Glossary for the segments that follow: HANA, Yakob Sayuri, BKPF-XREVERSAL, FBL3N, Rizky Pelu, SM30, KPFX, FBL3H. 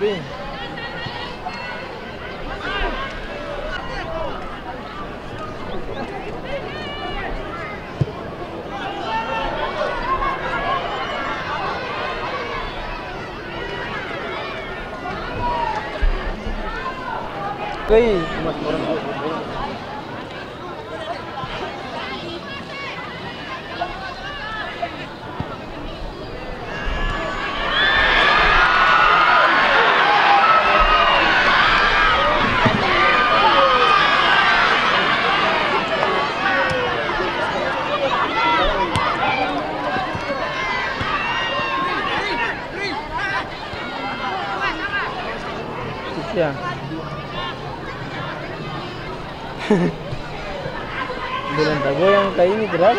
being. Belanda gue yang kayak ini gerak.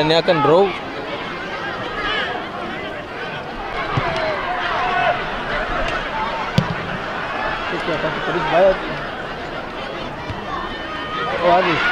Dan ini akan draw. Kita akan terus bayar. Oh habis.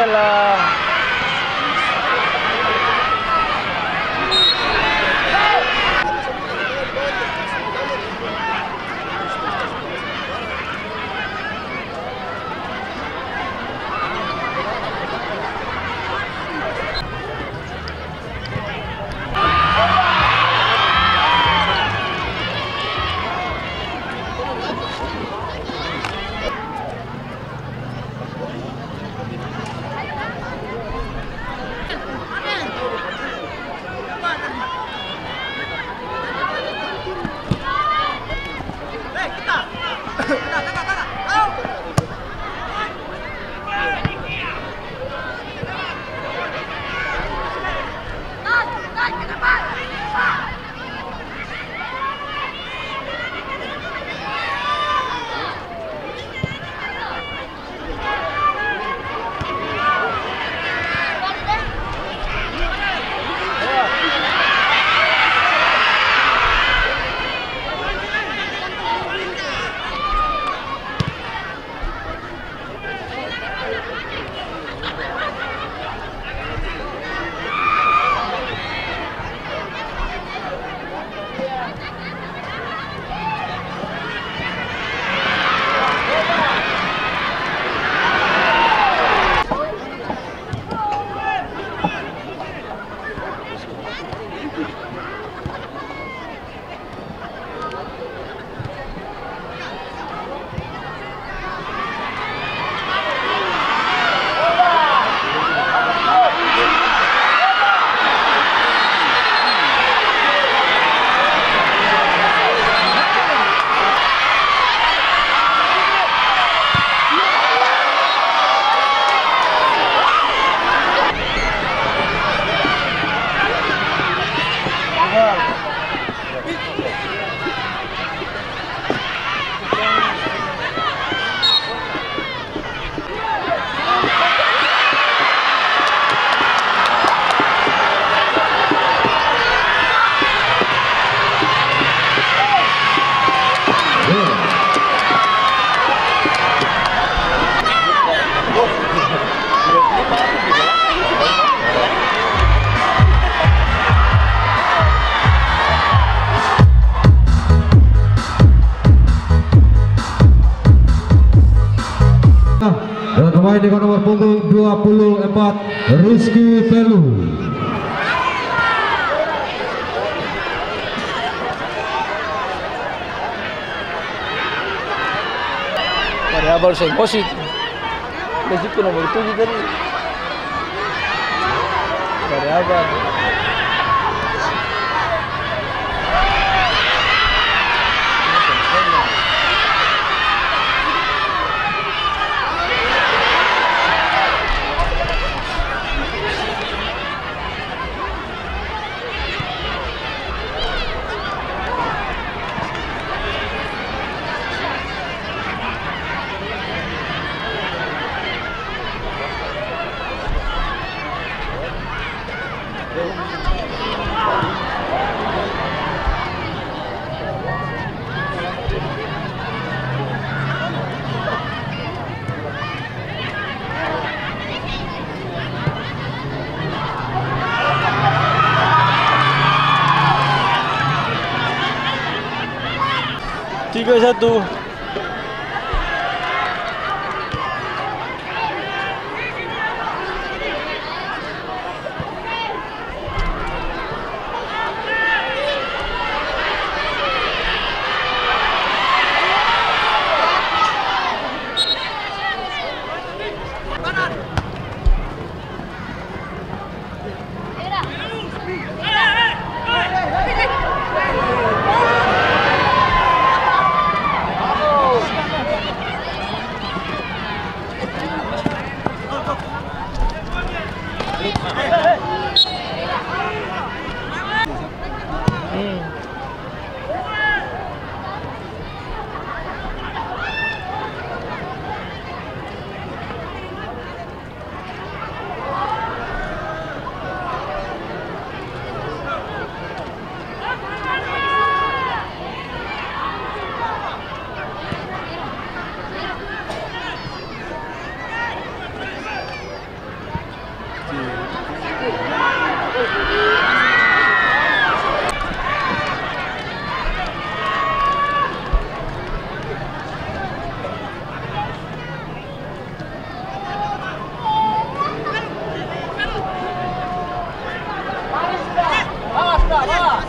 adalah pemain dengan nomor punggung 24 Rizky Pelu. Para bolsa imposito. Mexicano nomor 7 tadi. Para apa? Satu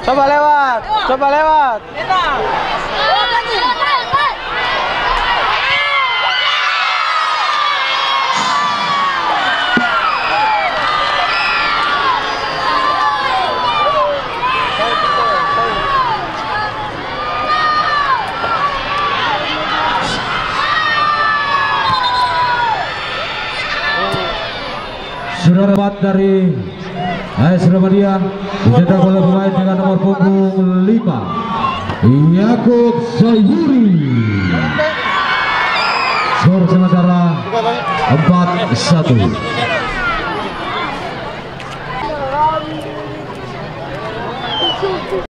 Coba lewat, coba lewat. Sudah dapat dari AS Muhammadiyah dicetak oleh pemain dengan nomor punggung 5 Yakob Sayuri. Skor sementara 4-1.